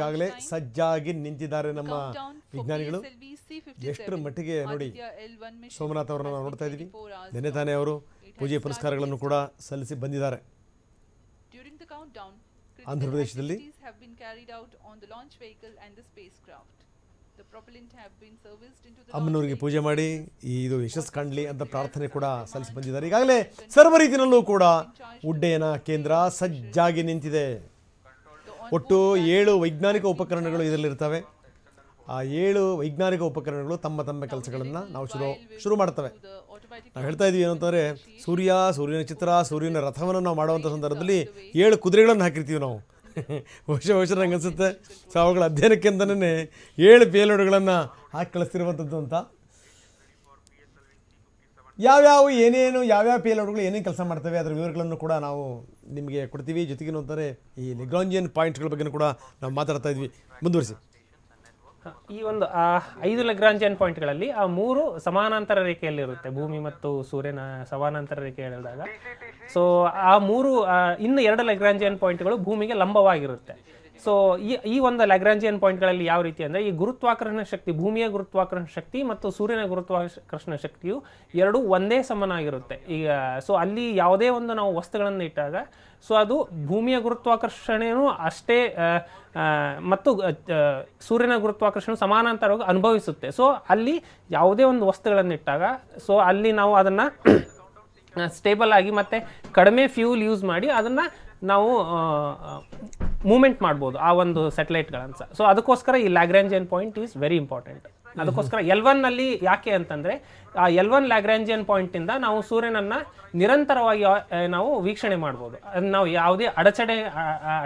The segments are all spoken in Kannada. ಈಗಾಗಲೇ ಸಜ್ಜಾಗಿ ನಿಂತಿದ್ದಾರೆ ನಮ್ಮ ವಿಜ್ಞಾನಿಗಳು ಎಷ್ಟರ ಮಟ್ಟಿಗೆ ನೋಡಿ ಸೋಮನಾಥ್ ಅವರನ್ನು ನಾವು ನೋಡ್ತಾ ಇದ್ದೀವಿ ನೆನ್ನೆ ತಾನೇ ಅವರು ಪೂಜೆ ಪುರಸ್ಕಾರಗಳನ್ನು ಕೂಡ ಸಲ್ಲಿಸಿ ಬಂದಿದ್ದಾರೆ ಆಂಧ್ರ ಪ್ರದೇಶದಲ್ಲಿ ಅಮ್ಮನವರಿಗೆ ಪೂಜೆ ಮಾಡಿ ಇದು ಯಶಸ್ಸು ಕಾಣಲಿ ಅಂತ ಪ್ರಾರ್ಥನೆ ಕೂಡ ಸಲ್ಲಿಸಿ ಬಂದಿದ್ದಾರೆ ಈಗಾಗಲೇ ಸರ್ವ ರೀತಿಯಲ್ಲೂ ಕೂಡ ಉಡ್ಡಯನ ಕೇಂದ್ರ ಸಜ್ಜಾಗಿ ನಿಂತಿದೆ ಒಟ್ಟು 7 ವೈಜ್ಞಾನಿಕ ಉಪಕರಣಗಳು ಇದರಲ್ಲಿರುತ್ತವೆ ಆ 7 ವೈಜ್ಞಾನಿಕ ಉಪಕರಣಗಳು ತಮ್ಮ ತಮ್ಮ ಕೆಲಸಗಳನ್ನು ನಾವು ಶುರು ಮಾಡ್ತವೆ ನಾವು ಹೇಳ್ತಾ ಇದೀವಿ ಏನು ಅಂತಂದ್ರೆ ಸೂರ್ಯನ ಚಿತ್ರ ಸೂರ್ಯನ ರಥವನ್ನು ನಾವು ಮಾಡುವಂತ ಸಂದರ್ಭದಲ್ಲಿ 7 ಕುದುರೆಗಳನ್ನು ಹಾಕಿರ್ತೀವಿ ನಾವು ವರ್ಷ ನಂಗೆ ಅನ್ಸುತ್ತೆ ಸೊ ಅವುಗಳ ಅಧ್ಯಯನಕ್ಕೆ ಅಂತನೇ 7 ಪೇಲೋಡ್ಗಳನ್ನು ಹಾಕಿ ಕಳಿಸ್ತಿರುವಂಥದ್ದು ಅಂತ ಯಾವ್ಯಾವ ಏನೇನು ಯಾವ್ಯಾವ ಪೇಲೋಡ್ಗಳು ಏನೇನು ಕೆಲಸ ಮಾಡ್ತವೆ ಅದರ ವಿವರಗಳನ್ನು ಕೂಡ ನಾವು ನಿಮಗೆ ಕೊಡ್ತೀವಿ ಜೊತೆಗೆ ಅಂತಾರೆ ಈ ಲೆಗ್ರಾಂಜಿಯನ್ ಪಾಯಿಂಟ್ಸ್ಗಳ ಬಗ್ಗೆ ಕೂಡ ನಾವು ಮಾತಾಡ್ತಾ ಇದ್ವಿ ಮುಂದುವರಿಸಿ ಈ ಒಂದು 5 ಲೆಗ್ರಾಂಜಿಯನ್ ಪಾಯಿಂಟ್ಗಳಲ್ಲಿ ಆ 3 ಸಮಾನಾಂತರ ರೇಖೆಯಲ್ಲಿರುತ್ತೆ ಭೂಮಿ ಮತ್ತು ಸೂರ್ಯನ ಸಮಾನಾಂತರ ರೇಖೆ ಹೇಳಿದಾಗ ಸೊ ಆ 3 ಇನ್ನು 2 ಲೆಗ್ರಾಂಜಿಯನ್ ಪಾಯಿಂಟ್ಗಳು ಭೂಮಿಗೆ ಲಂಬವಾಗಿರುತ್ತೆ ಸೊ ಈ ಒಂದು ಲೆಗ್ರಾಂಜಿಯನ್ ಪಾಯಿಂಟ್ಗಳಲ್ಲಿ ಯಾವ ರೀತಿ ಅಂದರೆ ಈ ಗುರುತ್ವಾಕರ್ಷಣ ಶಕ್ತಿ ಭೂಮಿಯ ಗುರುತ್ವಾಕರ್ಷಣ ಶಕ್ತಿ ಮತ್ತು ಸೂರ್ಯನ ಗುರುತ್ವಾಕರ್ಷಣ ಶಕ್ತಿಯು 2 ಒಂದೇ ಸಮನಾಗಿರುತ್ತೆ ಈಗ ಸೊ ಅಲ್ಲಿ ಯಾವುದೇ ಒಂದು ನಾವು ವಸ್ತುಗಳನ್ನು ಇಟ್ಟಾಗ ಸೊ ಅದು ಭೂಮಿಯ ಗುರುತ್ವಾಕರ್ಷಣೆಯೂ ಅಷ್ಟೇ ಮತ್ತು ಸೂರ್ಯನ ಗುರುತ್ವಾಕರ್ಷಣೆ ಸಮಾನಾಂತರವಾಗಿ ಅನುಭವಿಸುತ್ತೆ ಸೊ ಅಲ್ಲಿ ಯಾವುದೇ ಒಂದು ವಸ್ತುಗಳನ್ನು ಇಟ್ಟಾಗ ಸೊ ಅಲ್ಲಿ ನಾವು ಅದನ್ನು ಸ್ಟೇಬಲ್ ಆಗಿ ಮತ್ತು ಕಡಿಮೆ ಫ್ಯೂಲ್ ಯೂಸ್ ಮಾಡಿ ಅದನ್ನು ನಾವು ಮೂವ್ಮೆಂಟ್ ಮಾಡ್ಬೋದು ಆ ಒಂದು ಸ್ಯಾಟಲೈಟ್ಗಳನ್ನು ಸಹ ಸೊ ಅದಕ್ಕೋಸ್ಕರ ಈ Lagrangian point is very important ಅದಕ್ಕೋಸ್ಕರ L1ನಲ್ಲಿ ಯಾಕೆ ಅಂತಂದರೆ ಆ L1 ಲ್ಯಾಗ್ರಾಂಜಿಯನ್ ಪಾಯಿಂಟಿಂದ ನಾವು ಸೂರ್ಯನನ್ನು ನಿರಂತರವಾಗಿ ನಾವು ವೀಕ್ಷಣೆ ಮಾಡ್ಬೋದು ಅದು ನಾವು ಯಾವುದೇ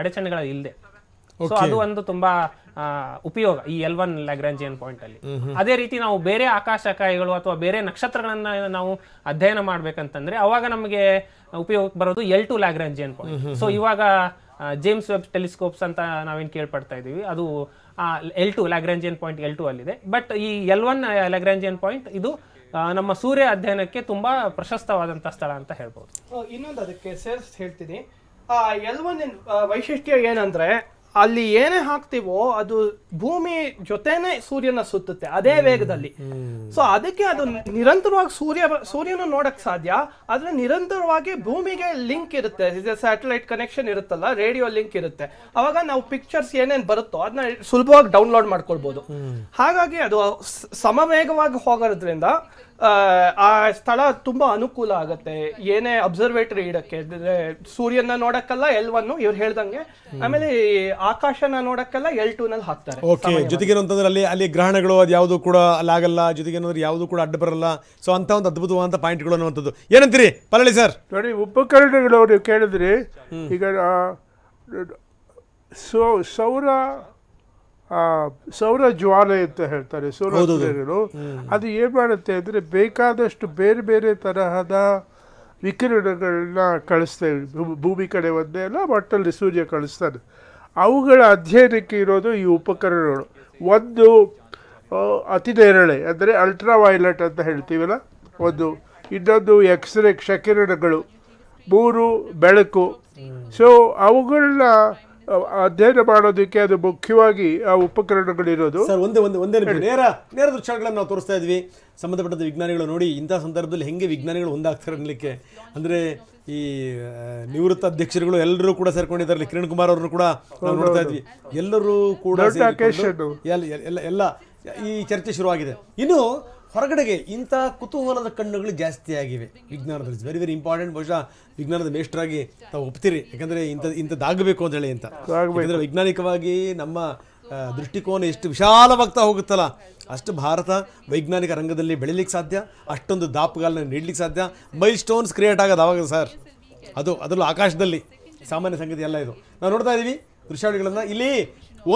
ಅಡಚಣೆಗಳಿಲ್ಲದೆ ಸೊ ಅದು ಒಂದು ತುಂಬ ಉಪಯೋಗ ಈ L1 ಲ್ಯಾಗ್ರಾಂಜಿಯನ್ ಪಾಯಿಂಟ್ ಅಲ್ಲಿ ಅದೇ ರೀತಿ ನಾವು ಬೇರೆ ಆಕಾಶಕಾಯಿಗಳು ಅಥವಾ ಬೇರೆ ನಕ್ಷತ್ರಗಳನ್ನ ನಾವು ಅಧ್ಯಯನ ಮಾಡ್ಬೇಕಂತಂದ್ರೆ ಅವಾಗ ನಮಗೆ ಉಪಯೋಗಕ್ಕೆ ಬರೋದು L2 ಲ್ಯಾಗ್ರಾಂಜಿಯನ್ ಪಾಯಿಂಟ್ ಸೊ ಇವಾಗ ಜೇಮ್ಸ್ ವೆಬ್ ಟೆಲಿಸ್ಕೋಪ್ಸ್ ಅಂತ ನಾವೇನು ಕೇಳ್ಪಡ್ತಾ ಇದೀವಿ ಅದು L2 ಲ್ಯಾಗ್ರಾಂಜಿಯನ್ ಪಾಯಿಂಟ್ L2 ಅಲ್ಲಿದೆ ಬಟ್ ಈ L1 ಲ್ಯಾಗ್ರಾಂಜಿಯನ್ ಪಾಯಿಂಟ್ ಇದು ನಮ್ಮ ಸೂರ್ಯ ಅಧ್ಯಯನಕ್ಕೆ ತುಂಬಾ ಪ್ರಶಸ್ತವಾದಂತಹ ಸ್ಥಳ ಅಂತ ಹೇಳ್ಬೋದು ಇನ್ನೊಂದು ಅದಕ್ಕೆ ಸೇರ್ಸ್ ಹೇಳ್ತೀನಿ ಆ L1 ವೈಶಿಷ್ಟ್ಯ ಏನಂದ್ರೆ ಅಲ್ಲಿ ಏನೇ ಹಾಕ್ತಿವೋ ಅದು ಭೂಮಿ ಜೊತೆನೆ ಸೂರ್ಯನ ಸುತ್ತುತ್ತೆ ಅದೇ ವೇಗದಲ್ಲಿ ಸೊ ಅದಕ್ಕೆ ಅದು ನಿರಂತರವಾಗಿ ಸೂರ್ಯನ ನೋಡಕ್ ಸಾಧ್ಯ ಆದ್ರೆ ನಿರಂತರವಾಗಿ ಭೂಮಿಗೆ ಲಿಂಕ್ ಇರುತ್ತೆ ಸ್ಯಾಟಲೈಟ್ ಕನೆಕ್ಷನ್ ಇರುತ್ತಲ್ಲ ರೇಡಿಯೋ ಲಿಂಕ್ ಇರುತ್ತೆ ಅವಾಗ ನಾವು ಪಿಕ್ಚರ್ಸ್ ಏನೇನು ಬರುತ್ತೋ ಅದನ್ನ ಸುಲಭವಾಗಿ ಡೌನ್ಲೋಡ್ ಮಾಡ್ಕೊಳ್ಬಹುದು ಹಾಗಾಗಿ ಅದು ಸಮವೇಗವಾಗಿ ಹೋಗೋದ್ರಿಂದ ಆ ಸ್ಥಳ ತುಂಬಾ ಅನುಕೂಲ ಆಗುತ್ತೆ ಏನೇ ಅಬ್ಸರ್ವೇಟರಿ ಇಡಕ್ಕೆ ಸೂರ್ಯನ ನೋಡಕ್ಕೆಲ್ಲ L1 ಇವ್ರು ಹೇಳ್ದಂಗೆ ಆಮೇಲೆ ಆಕಾಶನ ನೋಡಕ್ಕೆಲ್ಲ L2 ನಲ್ಲಿ ಹಾಕ್ತಾರೆ ಓಕೆ ಜೊತೆಗೆ ಅಂತಂದ್ರೆ ಅಲ್ಲಿ ಗ್ರಹಣಗಳು ಅದು ಯಾವುದು ಕೂಡ ಅಲ್ಲಾಗಲ್ಲ ಜೊತೆಗೆ ಏನಂದ್ರೆ ಯಾವುದು ಕೂಡ ಅಡ್ಡ ಬರಲ್ಲ ಸೊ ಅಂತ ಒಂದು ಅದ್ಭುತವಾದ ಪಾಯಿಂಟ್ಗಳು ಅನ್ನುವಂಥದ್ದು ಏನಂತೀರಿ ಪರಳಿ ಸರ್ ನೋಡಿ ಉಪಕರಣಗಳು ಅವರು ಕೇಳಿದ್ರಿ ಈಗ ಸೌರ ಜ್ವಾಲೆ ಅಂತ ಹೇಳ್ತಾರೆ ಸೌರ ಜ್ವಾಲೆಗಳು ಅದು ಏನು ಮಾಡುತ್ತೆ ಅಂದರೆ ಬೇಕಾದಷ್ಟು ಬೇರೆ ಬೇರೆ ತರಹದ ವಿಕಿರಣಗಳನ್ನ ಕಳಿಸ್ತೇವೆ ಭೂಮಿ ಕಡೆ ಒಂದೇ ಅಲ್ಲ ಒಟ್ಟಲ್ಲಿ ಸೂರ್ಯ ಕಳಿಸ್ತಾನೆ ಅವುಗಳ ಅಧ್ಯಯನಕ್ಕೆ ಇರೋದು ಈ ಉಪಕರಣಗಳು ಒಂದು ಅತಿನೇರಳೆ ಅಂದರೆ ಅಲ್ಟ್ರಾ ವೈಲೆಟ್ ಅಂತ ಹೇಳ್ತೀವಲ್ಲ ಒಂದು ಇನ್ನೊಂದು ಎಕ್ಸ್ರೇ ಕ್ಷಕಿರಣಗಳು 3 ಬೆಳಕು ಸೊ ಅವುಗಳನ್ನ ಅಧ್ಯಯನ ಮಾಡೋದಕ್ಕೆ ಅದು ಮುಖ್ಯವಾಗಿ ಆ ಉಪಕರಣಗಳಿರೋದು ನೇರ ದೃಶ್ಯಗಳನ್ನು ನಾವು ತೋರಿಸ್ತಾ ಇದ್ವಿ ಸಂಬಂಧಪಟ್ಟ ವಿಜ್ಞಾನಿಗಳು ನೋಡಿ ಇಂತಹ ಸಂದರ್ಭದಲ್ಲಿ ಹೆಂಗೆ ವಿಜ್ಞಾನಿಗಳು ಒಂದಾಗ್ತಾರೆ ಅನ್ನಲಿಕ್ಕೆ ಅಂದರೆ ಈ ನಿವೃತ್ತ ಅಧ್ಯಕ್ಷರುಗಳು ಎಲ್ಲರೂ ಕೂಡ ಸೇರ್ಕೊಂಡಿದ್ದಾರೆ ಕಿರಣ್ ಕುಮಾರ್ ಅವ್ರನ್ನು ಕೂಡ ನಾವು ನೋಡ್ತಾ ಇದ್ವಿ ಎಲ್ಲರೂ ಕೂಡ ಎಲ್ಲ ಈ ಚರ್ಚೆ ಶುರುವಾಗಿದೆ ಇನ್ನು ಹೊರಗಡೆಗೆ ಇಂಥ ಕುತೂಹಲದ ಕಣ್ಣುಗಳು ಜಾಸ್ತಿ ಆಗಿವೆ ವಿಜ್ಞಾನದಲ್ಲಿ ವೆರಿ ವೆರಿ ಇಂಪಾರ್ಟೆಂಟ್ ಬಹುಶಃ ವಿಜ್ಞಾನದ ಮೇಷ್ಟ್ರಾಗಿ ತಾವು ಒಪ್ತೀರಿ ಯಾಕಂದರೆ ಇಂಥದ್ದಾಗಬೇಕು ಅಂತ ಹೇಳಿ ಅಂತ ಯಾಕಂದರೆ ವೈಜ್ಞಾನಿಕವಾಗಿ ನಮ್ಮ ದೃಷ್ಟಿಕೋನ ಎಷ್ಟು ವಿಶಾಲವಾಗ್ತಾ ಹೋಗುತ್ತಲ್ಲ ಅಷ್ಟು ಭಾರತ ವೈಜ್ಞಾನಿಕ ರಂಗದಲ್ಲಿ ಬೆಳೀಲಿಕ್ಕೆ ಸಾಧ್ಯ ಅಷ್ಟೊಂದು ದಾಪುಗಾಲನ್ನು ನೀಡಲಿಕ್ಕೆ ಸಾಧ್ಯ ಮೈಲ್ ಸ್ಟೋನ್ಸ್ ಕ್ರಿಯೇಟ್ ಆಗೋದು ಆವಾಗ ಸರ್ ಅದರಲ್ಲೂ ಆಕಾಶದಲ್ಲಿ ಸಾಮಾನ್ಯ ಸಂಗತಿ ಎಲ್ಲ ಇದು ನಾವು ನೋಡ್ತಾ ಇದ್ದೀವಿ ದೃಶ್ಯಾವಳಿಗಳನ್ನು ಇಲ್ಲಿ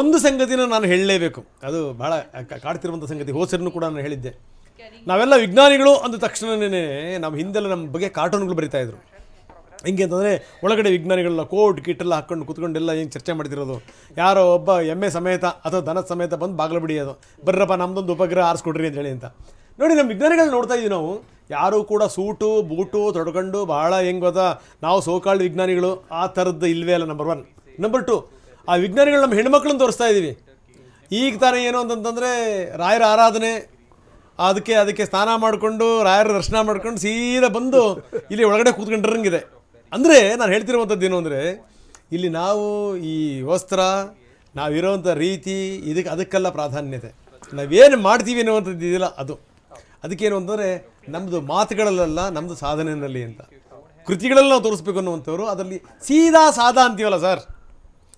ಒಂದು ಸಂಗತಿನ ನಾನು ಹೇಳಲೇಬೇಕು ಅದು ಭಾಳ ಕಾಡ್ತಿರುವಂಥ ಸಂಗತಿ ಹೋಸರನ್ನು ಕೂಡ ನಾನು ಹೇಳಿದ್ದೆ ನಾವೆಲ್ಲ ವಿಜ್ಞಾನಿಗಳು ಅಂದ ತಕ್ಷಣನೇ ನಮ್ಮ ಹಿಂದೆಲ್ಲ ನಮ್ಮ ಬಗ್ಗೆ ಕಾರ್ಟೂನ್ಗಳು ಬರೀತಾ ಇದ್ರು ಹೆಂಗೆ ಅಂತಂದರೆ ಒಳಗಡೆ ವಿಜ್ಞಾನಿಗಳೆಲ್ಲ ಕೋಟ್ ಕಿಟ್ಟೆಲ್ಲ ಹಾಕ್ಕೊಂಡು ಕೂತ್ಕೊಂಡೆಲ್ಲ ಏನು ಚರ್ಚೆ ಮಾಡ್ತಿರೋದು ಯಾರೋ ಒಬ್ಬ ಎಮ್ಮೆ ಸಮೇತ ಅಥವಾ ದನದ ಸಮೇತ ಬಂದು ಬಾಗಿಲು ಬಿಡಿಯೋದು ಬರ್ರಪ್ಪ ನಮ್ಮದೊಂದು ಉಪಗ್ರಹ ಆರಿಸ್ಕೊಡ್ರಿ ಅಂತ ಹೇಳಿ ಅಂತ ನೋಡಿ ನಮ್ಮ ವಿಜ್ಞಾನಿಗಳನ್ನ ನೋಡ್ತಾ ಇದ್ದೀವಿ ನಾವು ಯಾರೂ ಕೂಡ ಸೂಟು ಬೂಟು ತೊಡ್ಕೊಂಡು ಭಾಳ ಹೆಂಗೆ ಗೊತ್ತಾ ನಾವು ಸೋಕಾಳು ವಿಜ್ಞಾನಿಗಳು ಆ ಥರದ್ದು ಇಲ್ಲವೇ ಅಲ್ಲ ನಂಬರ್ 1 ನಂಬರ್ 2 ಆ ವಿಜ್ಞಾನಿಗಳು ನಮ್ಮ ಹೆಣ್ಣುಮಕ್ಕಳನ್ನ ತೋರಿಸ್ತಾ ಇದೀವಿ. ಈಗ ತಾನೇ ಏನು ಅಂತಂದ್ರೆ ರಾಯರ ಆರಾಧನೆ ಅದಕ್ಕೆ ಅದಕ್ಕೆ ಸ್ನಾನ ಮಾಡಿಕೊಂಡು ರಾಯರ ದರ್ಶನ ಮಾಡಿಕೊಂಡು ಸೀದಾ ಬಂದು ಇಲ್ಲಿ ಒಳಗಡೆ ಕೂತ್ಕೊಂಡಿರಂಗಿದೆ. ಅಂದರೆ ನಾನು ಹೇಳ್ತಿರುವಂಥದ್ದು ಏನು ಅಂದರೆ ಇಲ್ಲಿ ನಾವು ಈ ವಸ್ತ್ರ ನಾವಿರುವಂಥ ರೀತಿ ಇದಕ್ಕೆ ಅದಕ್ಕೆಲ್ಲ ಪ್ರಾಧಾನ್ಯತೆ, ನಾವೇನು ಮಾಡ್ತೀವಿ ಅನ್ನುವಂಥದ್ದು ಇದೆಯಲ್ಲ ಅದು. ಅದಕ್ಕೇನು ಅಂತಂದರೆ ನಮ್ಮದು ಮಾತುಗಳಲ್ಲ, ನಮ್ಮದು ಸಾಧನೆಯಲ್ಲಿ ಅಂತ ಕೃತಿಗಳಲ್ಲಿ ನಾವು ತೋರಿಸ್ಬೇಕು ಅನ್ನುವಂಥವ್ರು. ಅದರಲ್ಲಿ ಸೀದಾ ಸಾದಾ ಅಂತೀವಲ್ಲ ಸರ್,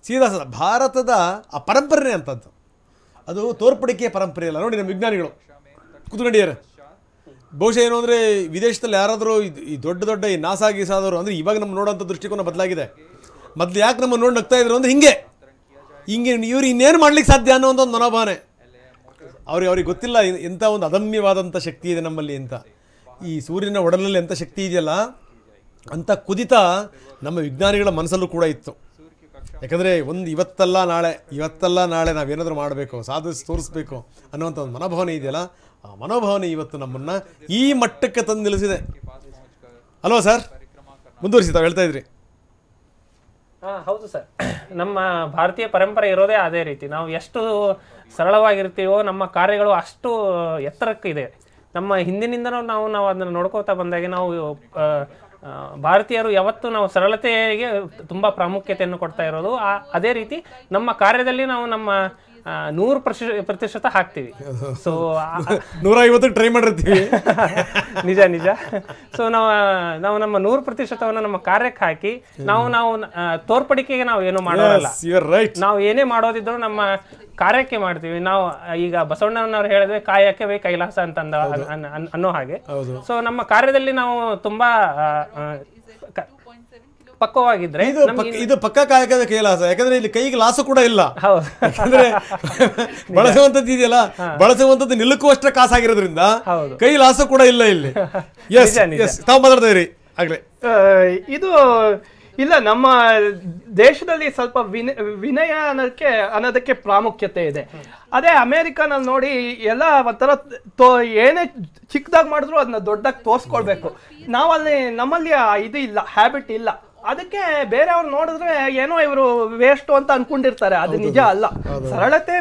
ಸೀದಾ ಸಾದಾ ಭಾರತದ ಆ ಪರಂಪರೆ ಅಂಥದ್ದು, ಅದು ತೋರ್ಪಡಿಕೆ ಪರಂಪರೆ ಅಲ್ಲ. ನೋಡಿ ನಮ್ಮ ವಿಜ್ಞಾನಿಗಳು ಕೂತ್ಕೊಂಡಿದ್ದಾರೆ. ಬಹುಶಃ ಏನು ಅಂದರೆ ವಿದೇಶದಲ್ಲಿ ಯಾರಾದರೂ ಈ ದೊಡ್ಡ ದೊಡ್ಡ ಈ ನಾಸಾ ಗೀಸಾದವರು ಅಂದರೆ ಇವಾಗ ನಮ್ಮ ನೋಡೋಂಥ ದೃಷ್ಟಿಕೋನ ಬದಲಾಗಿದೆ. ಮೊದಲು ಯಾಕೆ ನಮ್ಮ ನೋಡಿ ನಗ್ತಾ ಇದ್ರು ಅಂದರೆ ಹಿಂಗೆ ಹಿಂಗೆ ಇವ್ರು ಇನ್ನೇನು ಮಾಡ್ಲಿಕ್ಕೆ ಸಾಧ್ಯ ಅನ್ನೋ ಒಂದು ಮನೋಭಾವನೆ. ಅವ್ರಿಗೆ ಗೊತ್ತಿಲ್ಲ ಎಂಥ ಒಂದು ಅದಮ್ಯವಾದಂಥ ಶಕ್ತಿ ಇದೆ ನಮ್ಮಲ್ಲಿ ಅಂತ. ಈ ಸೂರ್ಯನ ಒಡಲಲ್ಲಿ ಎಂಥ ಶಕ್ತಿ ಇದೆಯಲ್ಲ ಅಂಥ ಕುದಿತ ನಮ್ಮ ವಿಜ್ಞಾನಿಗಳ ಮನಸ್ಸಲ್ಲೂ ಕೂಡ ಇತ್ತು. ಯಾಕಂದರೆ ಒಂದು ಇವತ್ತಲ್ಲ ನಾಳೆ ನಾವೇನಾದರೂ ಮಾಡಬೇಕು, ಸಾಧಿಸಿ ತೋರಿಸ್ಬೇಕು ಅನ್ನೋವಂಥ ಒಂದು ಮನೋಭಾವನೆ ಇದೆಯಲ್ಲ, ಆ ಮನೋಭಾವನೆ ಇವತ್ತು ನಮ್ಮನ್ನು ಈ ಮಟ್ಟಕ್ಕೆ ತಂದು ನಿಲ್ಲಿಸಿದೆ ಅಲ್ವಾ ಸರ್? ಮುಂದುವರಿಸಿ ತಾವು ಹೇಳ್ತಾ ಇದ್ರಿ. ಹೌದು ಸರ್, ನಮ್ಮ ಭಾರತೀಯ ಪರಂಪರೆ ಇರೋದೇ ಅದೇ ರೀತಿ. ನಾವು ಎಷ್ಟು ಸರಳವಾಗಿರ್ತೀವೋ ನಮ್ಮ ಕಾರ್ಯಗಳು ಅಷ್ಟು ಎತ್ತರಕ್ಕಿದೆ. ನಮ್ಮ ಹಿಂದಿನಿಂದನೂ ನಾವು ಅದನ್ನು ನೋಡ್ಕೋತಾ ಬಂದಾಗ ನಾವು ಭಾರತೀಯರು ಯಾವತ್ತೂ ನಾವು ಸರಳತೆಗೆ ತುಂಬ ಪ್ರಾಮುಖ್ಯತೆಯನ್ನು ಕೊಡ್ತಾ ಇರೋದು. ಅದೇ ರೀತಿ ನಮ್ಮ ಕಾರ್ಯದಲ್ಲಿ ನಾವು ನಮ್ಮ 100% ಹಾಕ್ತೀವಿ. ಸೊ 150 ಟ್ರೈ ಮಾಡಿರ್ತೀವಿ, ನಿಜ. ಸೊ ನಾವು ನಮ್ಮ 100% ನಮ್ಮ ಕಾರ್ಯಕ್ಕೆ ಹಾಕಿ ನಾವು ತೋರ್ಪಡಿಕೆಗೆ ನಾವು ಏನು ಮಾಡೋದಲ್ಲ. ನಾವು ಏನೇ ಮಾಡೋದಿದ್ರು ನಮ್ಮ ಕಾರ್ಯಕ್ಕೆ ಮಾಡ್ತೀವಿ. ನಾವು ಈಗ ಬಸವಣ್ಣನವ್ರು ಹೇಳಿದ್ರೆ ಕಾಯಕ್ಕೆ ಬೇ ಕೈಲಾಸ ಅಂತಂದ ಅನ್ನೋ ಹಾಗೆ. ಸೊ ನಮ್ಮ ಕಾರ್ಯದಲ್ಲಿ ನಾವು ತುಂಬಾ ಪಕ್ಕವಾಗಿದ್ರೆ ಇದು ಪಕ್ಕ ಕಾಯಕದ ಕೈಲಾಸ. ಯಾಕಂದ್ರೆ ಇಲ್ಲಿ ಕೈಗೆ ಲಾಸು ಕೂಡ ಇಲ್ಲ. ಯಾಕಂದ್ರೆ ಬಳಸುವಂತದ್ದು ಇದೆಯಲ್ಲ, ಬಳಸುವಂತದ್ದು ನಿಲ್ಲುಕುವಷ್ಟ ಕಾಸಾಗಿರೋದ್ರಿಂದ ಕೈ ಲಾಸು ಕೂಡ ಇಲ್ಲ ಇಲ್ಲಿ. ತಾವು ಮಾತಾಡ್ತೀರಿ ಆಗ್ಲೇ ಇದು ಇಲ್ಲ. ನಮ್ಮ ದೇಶದಲ್ಲಿ ಸ್ವಲ್ಪ ವಿನಯ ಅನ್ನೋದಕ್ಕೆ ಪ್ರಾಮುಖ್ಯತೆ ಇದೆ. ಅದೇ ಅಮೇರಿಕಾನಲ್ಲಿ ನೋಡಿ ಎಲ್ಲ ಒಂಥರ ಏನೇ ಚಿಕ್ಕದಾಗಿ ಮಾಡಿದ್ರು ಅದನ್ನ ದೊಡ್ಡದಾಗಿ ತೋರಿಸ್ಕೊಳ್ಬೇಕು. ನಾವಲ್ಲಿ ನಮ್ಮಲ್ಲಿ ಇದು ಇಲ್ಲ, ಹ್ಯಾಬಿಟ್ ಇಲ್ಲ. ಅದಕ್ಕೆ ಬೇರೆಯವ್ರು ನೋಡಿದ್ರೆ ಏನೋ ಇವರು ವೇಸ್ಟ್ ಅಂತ ಅನ್ಕೊಂಡಿರ್ತಾರೆ. ಅದು ನಿಜ ಅಲ್ಲ. ಸರಳತೆ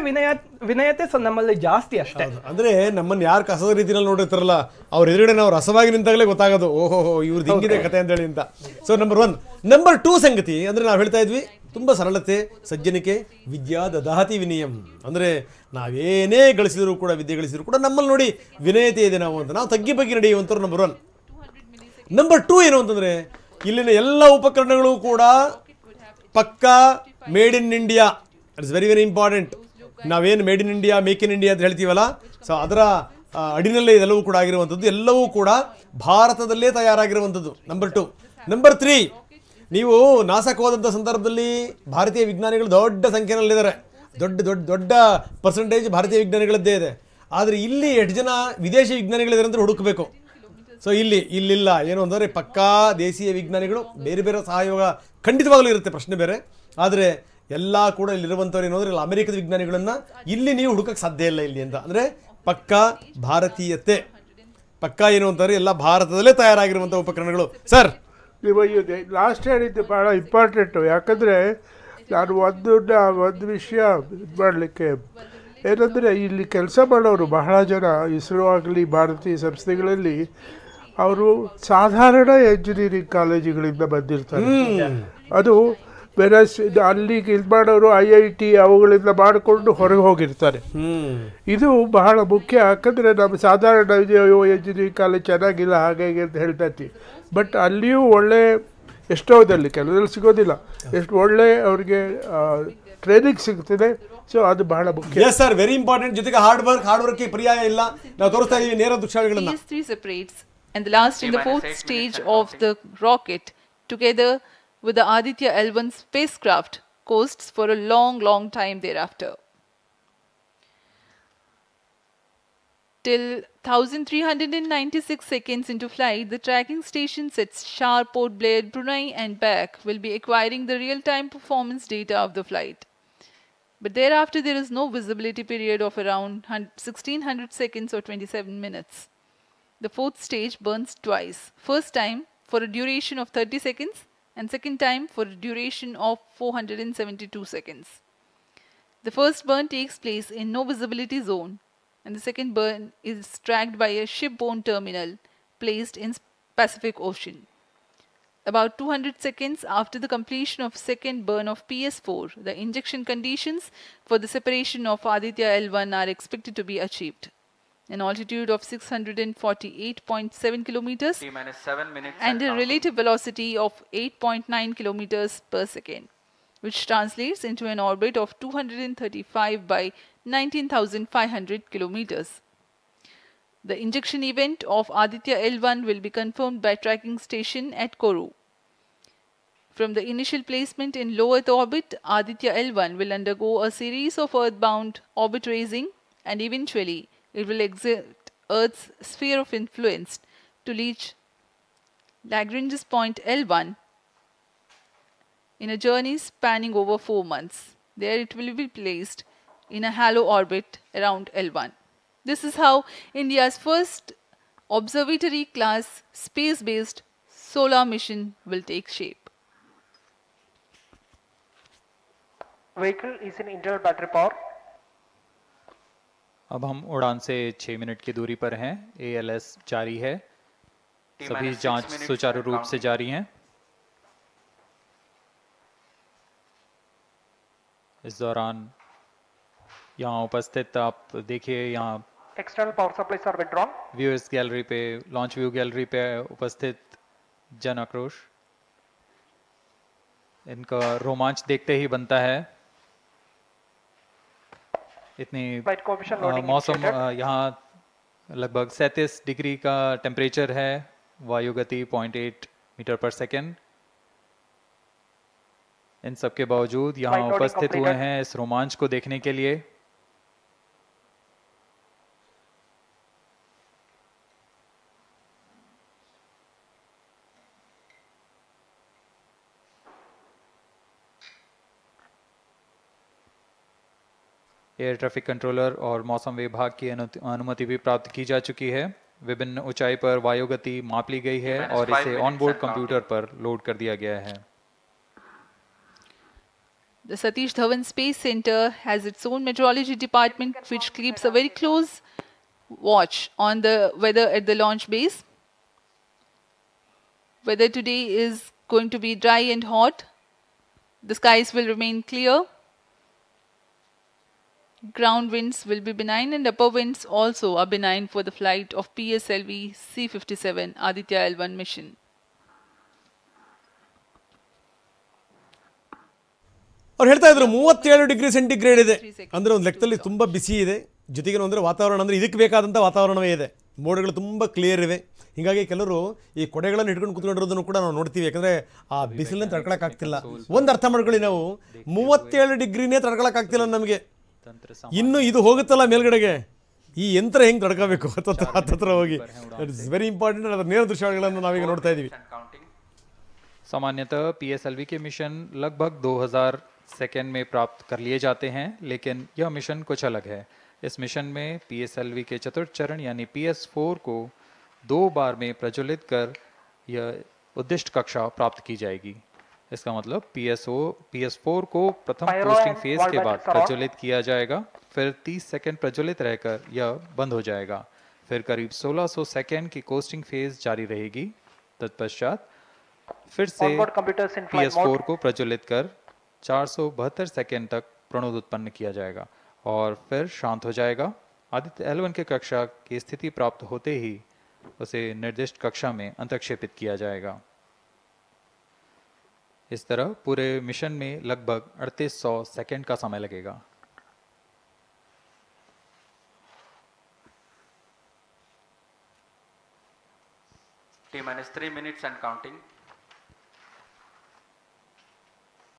ವಿನಯತೆ ನಮ್ಮಲ್ಲಿ ಜಾಸ್ತಿ ಅಷ್ಟೇ. ಅಂದ್ರೆ ನಮ್ಮನ್ನ ಯಾರು ಕಸದ ರೀತಿಯಲ್ಲಿ ನೋಡಿರ್ತಾರಲ್ಲ ಅವ್ರ ಎದುರುಗಡೆ ನಾವು ರಸವಾಗಿ ನಿಂತಾಗಲೇ ಗೊತ್ತಾಗೋದು, ಓಹೋ ಇವ್ರದ್ದು ಹಿಂಗಿದೆ ಕತೆ ಅಂತ ಹೇಳಿ ಅಂತ. So number 1. ನಂಬರ್ 2 ಸಂಗತಿ ಅಂದ್ರೆ ನಾವು ಹೇಳ್ತಾ ಇದ್ವಿ ತುಂಬಾ ಸರಳತೆ, ಸಜ್ಜನಿಕೆ, ವಿದ್ಯಾ ದದಾತಿ ವಿನಿಯಂ. ಅಂದ್ರೆ ನಾವೇನೇ ಗಳಿಸಿದ್ರು ಕೂಡ ವಿದ್ಯೆ ಗಳಿಸಿದ್ರು ಕೂಡ ನಮ್ಮಲ್ಲಿ ನೋಡಿ ವಿನಯತೆ ಇದೆ ನಾವು ಅಂತ, ನಾವು ತಗ್ಗಿ ಬಗ್ಗೆ ನಡೆಯುವಂಥವ್ರು. ನಂಬರ್ 1. ನಂಬರ್ 2 ಏನು ಅಂತಂದ್ರೆ ಇಲ್ಲಿನ ಎಲ್ಲ ಉಪಕರಣಗಳು ಕೂಡ ಪಕ್ಕಾ made in India. It's very very important. ನಾವೇನು made in India, make in India ಅಂತ ಹೇಳ್ತೀವಲ್ಲ, ಸೊ ಅದರ ಅಡಿನಲ್ಲೇ ಇದೆಲ್ಲವೂ ಕೂಡ ಆಗಿರುವಂಥದ್ದು, ಎಲ್ಲವೂ ಕೂಡ ಭಾರತದಲ್ಲೇ ತಯಾರಾಗಿರುವಂಥದ್ದು. ನಂಬರ್ 2. ನಂಬರ್ 3, ನೀವು ನಾಸಾಕ್ಕೆ ಹೋದಂಥ ಸಂದರ್ಭದಲ್ಲಿ ಭಾರತೀಯ ವಿಜ್ಞಾನಿಗಳು ದೊಡ್ಡ ಸಂಖ್ಯೆಯಲ್ಲಿದ್ದಾರೆ. ದೊಡ್ಡ ದೊಡ್ಡ ದೊಡ್ಡ ಪರ್ಸೆಂಟೇಜ್ ಭಾರತೀಯ ವಿಜ್ಞಾನಿಗಳದ್ದೇ ಇದೆ. ಆದರೆ ಇಲ್ಲಿ ಎಷ್ಟು ಜನ ವಿದೇಶಿ ವಿಜ್ಞಾನಿಗಳಿದ್ದಾರೆ ಅಂತ ಹುಡುಕಬೇಕು. ಸೊ ಇಲ್ಲಿಲ್ಲ. ಏನು ಅಂದರೆ ಪಕ್ಕಾ ದೇಶೀಯ ವಿಜ್ಞಾನಿಗಳು ಬೇರೆ ಬೇರೆ ಸಹಯೋಗ ಖಂಡಿತವಾಗಲೂ ಇರುತ್ತೆ, ಪ್ರಶ್ನೆ ಬೇರೆ. ಆದರೆ ಎಲ್ಲ ಕೂಡ ಇಲ್ಲಿರುವಂಥವ್ರು ಏನು ಅಂದರೆ ಅಮೆರಿಕದ ವಿಜ್ಞಾನಿಗಳನ್ನು ಇಲ್ಲಿ ನೀವು ಹುಡುಕಕ್ಕೆ ಸಾಧ್ಯ ಇಲ್ಲ ಇಲ್ಲಿ ಅಂತ. ಅಂದರೆ ಪಕ್ಕಾ ಭಾರತೀಯತೆ, ಪಕ್ಕಾ ಏನು ಅಂತಾರೆ ಎಲ್ಲ ಭಾರತದಲ್ಲೇ ತಯಾರಾಗಿರುವಂಥ ಉಪಕರಣಗಳು. ಸರ್ ಲಾಸ್ಟ್ ಹೇಳಿದ್ದು ಭಾಳ ಇಂಪಾರ್ಟೆಂಟು. ಯಾಕಂದರೆ ನಾನು ಒಂದು ವಿಷಯ ಇದು ಮಾಡಲಿಕ್ಕೆ ಏನಂದರೆ ಇಲ್ಲಿ ಕೆಲಸ ಮಾಡೋರು ಬಹಳ ಜನ ಇಸ್ರೋ ಆಗಲಿ ಭಾರತೀಯ ಸಂಸ್ಥೆಗಳಲ್ಲಿ ಅವರು ಸಾಧಾರಣ ಎಂಜಿನಿಯರಿಂಗ್ ಕಾಲೇಜುಗಳಿಂದ ಬಂದಿರ್ತಾರೆ. ಅದು ವೆರಸ್ ಅಲ್ಲಿಗೆ ಇದು ಮಾಡೋರು IIT ಅವುಗಳಿಂದ ಮಾಡಿಕೊಂಡು ಹೊರಗೆ ಹೋಗಿರ್ತಾರೆ. ಇದು ಬಹಳ ಮುಖ್ಯ. ಯಾಕಂದರೆ ನಮ್ಮ ಸಾಧಾರಣ ಎಂಜಿನಿಯರಿಂಗ್ ಕಾಲೇಜ್ ಚೆನ್ನಾಗಿಲ್ಲ ಹಾಗೆ ಅಂತ ಹೇಳ್ತಾ ಇರ್ತೀವಿ. ಬಟ್ ಅಲ್ಲಿಯೂ ಒಳ್ಳೆ ಎಷ್ಟೋದಲ್ಲಿ ಕೆಲವರಲ್ಲಿ ಸಿಗೋದಿಲ್ಲ, ಎಷ್ಟು ಒಳ್ಳೆ ಅವ್ರಿಗೆ ಟ್ರೈನಿಂಗ್ ಸಿಗ್ತದೆ. ಸೊ ಅದು ಬಹಳ ಮುಖ್ಯ. Yes sir, very important. ಜೊತೆಗೆ ಹಾರ್ಡ್ ವರ್ಕ್ ಪರ್ಯಾಯ ಇಲ್ಲ. ನಾವು ತೋರಿಸ್ತಾ ಇದೀವಿ ನೇರ ದೃಶ್ಯಗಳನ್ನು. These 3 separates and the last in the 4th stage of the rocket together with the Aditya-L1 spacecraft coasts for a long time thereafter till 1396 seconds into flight. The tracking stations at Shar, Port Blair, Brunei and back will be acquiring the real-time performance data of the flight. But thereafter there is no visibility period of around 1600 seconds or 27 minutes. The 4th stage burns twice. First time for a duration of 30 seconds and second time for a duration of 472 seconds. The first burn takes place in no visibility zone, and the second burn is tracked by a shipborne terminal placed in Pacific Ocean. About 200 seconds after the completion of second burn of PS4, the injection conditions for the separation of Aditya-L1 are expected to be achieved. An altitude of 648.7 kilometers and a relative velocity of 8.9 kilometers per second, which translates into an orbit of 235 by 19,500 kilometers. The injection event of Aditya-L1 will be confirmed by tracking station at Kourou. From the initial placement in low Earth orbit, Aditya-L1 will undergo a series of earthbound orbit raising, and eventually it will exit Earth's sphere of influence to reach Lagrange's point L1 in a journey spanning over 4 months. There it will be placed in a halo orbit around L1. This is how India's first observatory-class space-based solar mission will take shape. Vehicle is in internal battery power. अब हम उड़ान से 6 मिनट की दूरी पर हैं। ALS जारी है, सभी जांच सुचारू रूप से जारी हैं। इस दौरान यहाँ उपस्थित आप देखिए, यहाँ external power supply sir withdrawn viewers gallery पे, लॉन्च व्यू गैलरी पे उपस्थित जन आक्रोश, इनका रोमांच देखते ही बनता है। इतनी मौसम यहाँ लगभग 37 डिग्री का टेम्परेचर है, वायुगति 0.8 मीटर पर सेकेंड। इन सब के बावजूद यहाँ उपस्थित हुए हैं इस रोमांच को देखने के लिए। एयर ट्रैफिक कंट्रोलर और मौसम विभाग की अनुमति भी प्राप्त की जा चुकी है। विभिन्न ऊंचाई पर वायुगति माप ली गई है और इसे ऑनबोर्ड कंप्यूटर पर लोड कर दिया गया है। The Satish Dhawan Space Centre has its own meteorology department, which keeps a very close watch on the weather at the launch base. Weather today is going to be dry and hot. The skies will remain clear. Ground winds will be benign, and upper winds also are benign for the flight of PSLV C57 Aditya-L1 mission. और हेल्ता इधर 37 डिग्री सेंटीग्रेड ಇದೆ, ಅಂದ್ರೆ ಒಂದು ಲೆಕ್ಕದಲ್ಲಿ ತುಂಬಾ ಬಿಸಿ ಇದೆ. ಜೊತೆಗೆ ಅಂದ್ರೆ ವಾತಾವರಣ ಅಂದ್ರೆ ಇದಕ್ಕೆ ಬೇಕಾದಂತ ವಾತಾವರಣವೇ ಇದೆ. ಮೋಡಗಳು ತುಂಬಾ ಕ್ಲಿಯರ್ ಇವೆ, ಹೀಗಾಗಿ ಕೆಲವರು ಈ ಕೊಡೆಗಳನ್ನು ಹಿಡ್ಕೊಂಡು ಕೂತ್ಕೊಂಡಿರೋದನ್ನು ಕೂಡ ನಾವು ನೋಡ್ತೀವಿ. ಯಾಕಂದ್ರೆ ಆ ಬಿಸಿಲನ್ನ ತಡ್ಕೊಳಕ ಆಗ್ತಿಲ್ಲ. ಒಂದು ಅರ್ಥ ಮಾಡ್ಕೊಳ್ಳಿ, ನಾವು 37 ಡಿಗ್ರಿನೇ ತಡ್ಕೊಳಕ ಆಗ್ತಿಲ್ಲ ನಮಗೆ. ಇನ್ನು ಇದು ಹೋಗುತ್ತಲ್ಲ ಮೇಲ್ಗಡೆಗೆ, ಈ ಯಂತ್ರ ಹೆಂಗ್ ತಡ್ಕೋಬೇಕು ಹತ್ತತ್ರ ಹೋಗಿ. It's very important. ಅದರ ನೇರ ದೃಶ್ಯಗಳನ್ನು ನಾವೀಗ ನೋಡ್ತಾ ಇದೀವಿ. सामान्यतः PSLV के मिशन लगभग 2000 सेकेंड में प्राप्त कर लिए जाते हैं, लेकिन यह मिशन कुछ अलग है. इस मिशन में PSLV के चतुर्थ चरण यानी PS4 को 2 बार में प्रज्वलित कर यह उद्दिष्ट कक्षा प्राप्त की जाएगी. इसका मतलब PS4 को प्रथम पोस्टिंग फेज के बाद प्रज्वलित किया जाएगा, फिर 30 सेकेंड प्रज्वलित रहकर यह बंद हो जाएगा. फिर करीब 1600 सेकेंड की कोस्टिंग फेज जारी रहेगी. तत्पश्चात फिर से PS4 को प्रज्वलित कर 472 सेकेंड तक प्रणोद उत्पन्न किया जाएगा और फिर शांत हो जाएगा. Aditya-L1 के कक्षा की स्थिति प्राप्त होते ही उसे निर्दिष्ट कक्षा में अंतक्षेपित किया जाएगा. इस तरह पूरे मिशन में लगभग 3800 सेकेंड का समय लगेगा. T-3 minutes and counting.